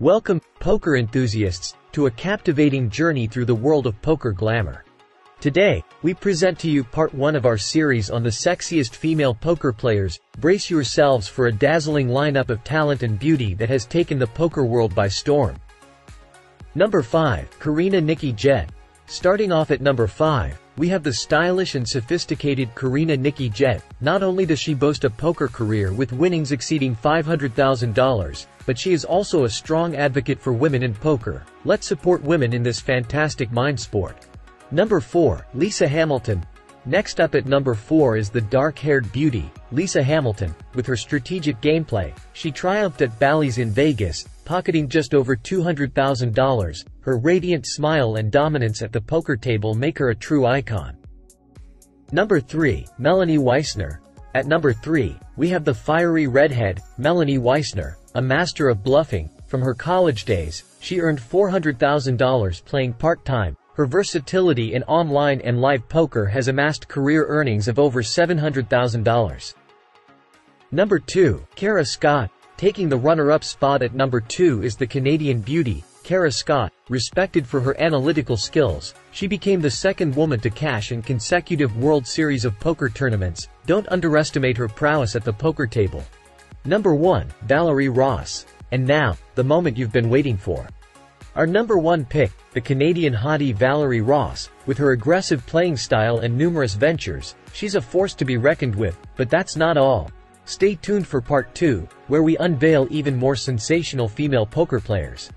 Welcome, poker enthusiasts, to a captivating journey through the world of poker glamour. Today, we present to you part 1 of our series on the sexiest female poker players. Brace yourselves for a dazzling lineup of talent and beauty that has taken the poker world by storm. Number 5, Karina Nikki Jett. Starting off at number 5, we have the stylish and sophisticated Karina Nikki Jett. Not only does she boast a poker career with winnings exceeding $500,000, but she is also a strong advocate for women in poker. Let's support women in this fantastic mind sport. Number 4, Lisa Hamilton. Next up at number 4 is the dark-haired beauty, Lisa Hamilton. With her strategic gameplay, she triumphed at Bally's in Vegas, pocketing just over $200,000, her radiant smile and dominance at the poker table make her a true icon. Number 3, Melanie Weisner. At number 3, we have the fiery redhead, Melanie Weisner, a master of bluffing. From her college days, she earned $400,000 playing part-time. Her versatility in online and live poker has amassed career earnings of over $700,000. Number 2, Kara Scott. Taking the runner-up spot at number 2 is the Canadian beauty, Kara Scott. Respected for her analytical skills, she became the second woman to cash in consecutive World Series of Poker tournaments. Don't underestimate her prowess at the poker table. Number 1, Valerie Ross. And now, the moment you've been waiting for. Our number 1 pick, the Canadian hottie Valerie Ross. With her aggressive playing style and numerous ventures, she's a force to be reckoned with, but that's not all. Stay tuned for part 2, where we unveil even more sensational female poker players.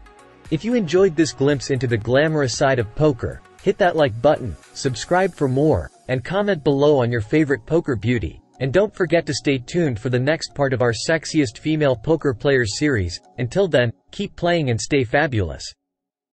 If you enjoyed this glimpse into the glamorous side of poker, hit that like button, subscribe for more, and comment below on your favorite poker beauty. And don't forget to stay tuned for the next part of our Sexiest Female Poker Players series. Until then, keep playing and stay fabulous.